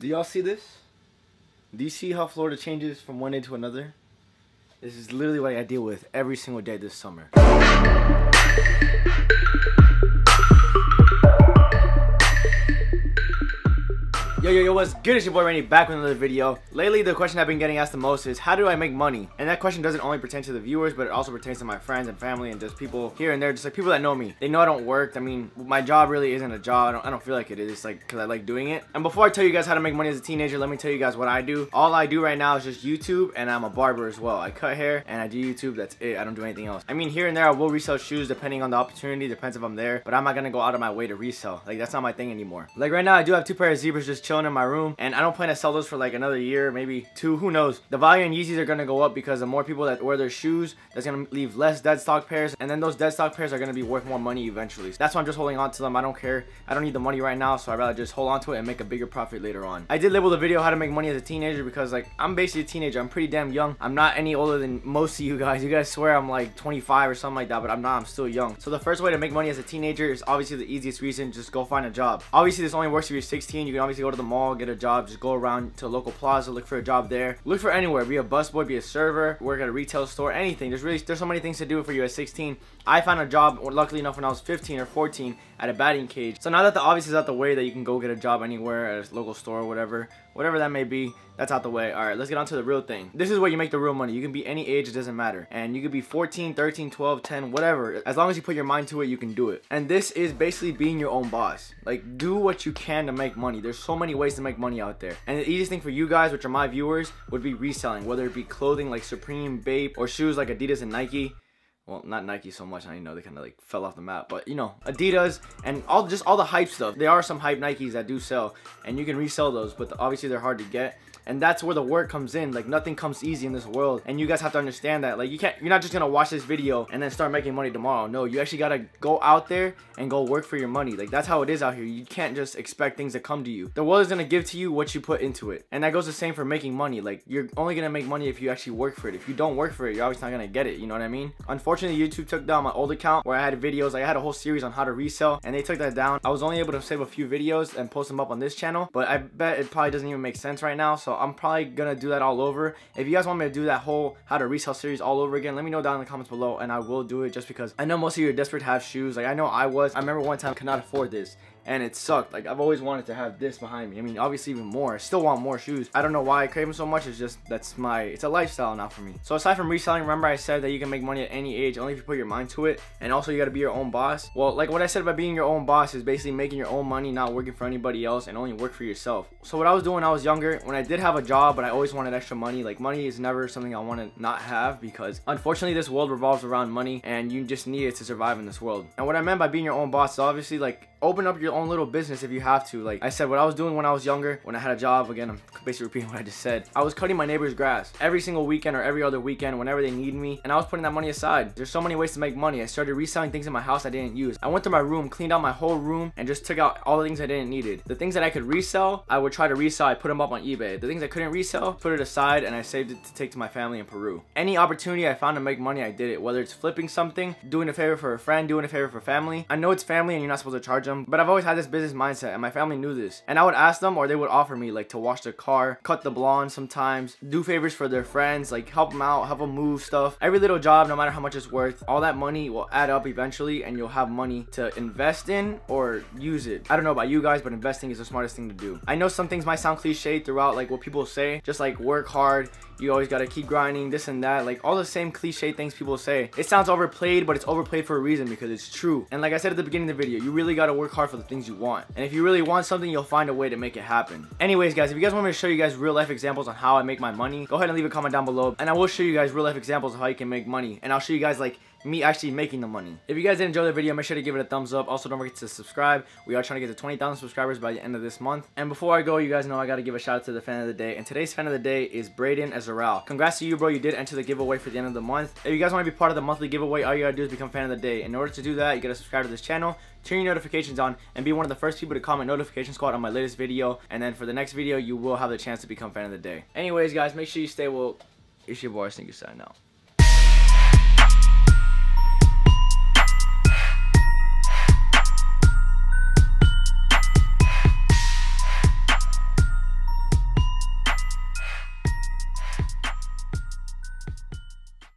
Do y'all see this? Do you see how Florida changes from one day to another? This is literally what I deal with every single day this summer. Yo, yo, yo, what's good? It's your boy Randy back with another video. Lately, the question I've been getting asked the most is, how do I make money? And that question doesn't only pertain to the viewers, but it also pertains to my friends and family and just people here and there, just like people that know me. They know I don't work. I mean, my job really isn't a job. I don't feel like it is, like, because I like doing it. And before I tell you guys how to make money as a teenager, let me tell you guys what I do. All I do right now is just YouTube, and I'm a barber as well. I cut hair, and I do YouTube. That's it. I don't do anything else. I mean, here and there, I will resell shoes depending on the opportunity. Depends if I'm there, but I'm not going to go out of my way to resell. Like, that's not my thing anymore. Like, right now, I do have two pairs of zebras just chilling in my room, and I don't plan to sell those for like another year, maybe two, who knows. The value in Yeezys are gonna go up because the more people that wear their shoes, that's gonna leave less dead stock pairs, and then those dead stock pairs are gonna be worth more money eventually. So that's why I'm just holding on to them. I don't care. I don't need the money right now, so I'd rather just hold on to it and make a bigger profit later on. I did label the video how to make money as a teenager because, like, I'm basically a teenager. I'm pretty damn young. I'm not any older than most of you guys. You guys swear I'm like 25 or something like that, but I'm not. I'm still young. So the first way to make money as a teenager is obviously the easiest reason, just go find a job. Obviously this only works if you're 16. You can obviously go to the mall, get a job, just go around to a local plaza, look for a job there, look for anywhere, be a busboy, be a server, work at a retail store, anything. There's so many things to do for you at 16. I found a job, luckily enough, when I was 15 or 14 at a batting cage. So now that the obvious is out the way, that you can go get a job anywhere at a local store or whatever that may be, that's out the way. All right, let's get on to the real thing. This is where you make the real money. You can be any age, it doesn't matter. And you could be 14, 13, 12, 10, whatever. As long as you put your mind to it, you can do it. And this is basically being your own boss. Like, do what you can to make money. There's so many ways to make money out there. And the easiest thing for you guys, which are my viewers, would be reselling, whether it be clothing like Supreme, Bape, or shoes like Adidas and Nike. Well, not Nike so much. I know they kind of like fell off the map, but you know, Adidas and all the hype stuff. There are some hype Nikes that do sell, and you can resell those, but obviously they're hard to get. And that's where the work comes in. Like, nothing comes easy in this world, and you guys have to understand that. Like, you're not just gonna watch this video and then start making money tomorrow. No, you actually gotta go out there and go work for your money. Like, that's how it is out here. You can't just expect things to come to you. The world is gonna give to you what you put into it, and that goes the same for making money. Like, you're only gonna make money if you actually work for it. If you don't work for it, you're always not gonna get it. You know what I mean? Unfortunately, YouTube took down my old account where I had videos. Like, I had a whole series on how to resell, and they took that down. I was only able to save a few videos and post them up on this channel, but I bet it probably doesn't even make sense right now, so I'm probably gonna do that all over. If you guys want me to do that whole how to resell series all over again, let me know down in the comments below, and I will do it, just because I know most of you are desperate to have shoes. Like, I know I was. I remember one time I could not afford this, and it sucked. Like, I've always wanted to have this behind me. I mean, obviously even more. I still want more shoes. I don't know why I crave them so much. It's just, it's a lifestyle now for me. So aside from reselling, remember I said that you can make money at any age, only if you put your mind to it. And also, you gotta be your own boss. Well, like what I said about being your own boss is basically making your own money, not working for anybody else, and only work for yourself. So what I was doing when I was younger, when I did have a job, but I always wanted extra money. Like, money is never something I want to not have, because unfortunately this world revolves around money, and you just need it to survive in this world. And what I meant by being your own boss is obviously, like, open up your own little business if you have to. Like I said, what I was doing when I was younger, when I had a job, again, I'm basically repeating what I just said. I was cutting my neighbor's grass every single weekend or every other weekend whenever they need me, and I was putting that money aside. There's so many ways to make money. I started reselling things in my house I didn't use. I went through my room, cleaned out my whole room, and just took out all the things I didn't need. The things that I could resell, I would try to resell. I put them up on eBay. The things I couldn't resell, put it aside, and I saved it to take to my family in Peru. Any opportunity I found to make money, I did it. Whether it's flipping something, doing a favor for a friend, doing a favor for family. I know it's family and you're not supposed to charge them, but I've always had this business mindset, and my family knew this. And I would ask them, or they would offer me, like, to wash their car, cut the blonde sometimes, do favors for their friends, like help them out, help them move stuff. Every little job, no matter how much it's worth, all that money will add up eventually, and you'll have money to invest in or use it. I don't know about you guys, but investing is the smartest thing to do. I know some things might sound cliche throughout, like what people say, just like work hard, you always gotta keep grinding, this and that, like all the same cliche things people say. It sounds overplayed, but it's overplayed for a reason, because it's true. And like I said at the beginning of the video, you really gotta work hard for the things you want, and if you really want something, you'll find a way to make it happen. Anyways guys, if you guys want me to show you guys real life examples on how I make my money, go ahead and leave a comment down below, and I will show you guys real life examples of how you can make money, and I'll show you guys like me actually making the money. If you guys did enjoy the video, make sure to give it a thumbs up. Also, don't forget to subscribe. We are trying to get to 20,000 subscribers by the end of this month. And before I go, you guys know I gotta give a shout out to the fan of the day, and today's fan of the day is Brayden Azaral. Congrats to you, bro. You did enter the giveaway for the end of the month. If you guys want to be part of the monthly giveaway, all you gotta do is become fan of the day. In order to do that, you gotta subscribe to this channel, turn your notifications on, and be one of the first people to comment notification squad on my latest video, and then for the next video you will have the chance to become fan of the day. Anyways guys, make sure you stay woke. It's your boy Sneaker signing out.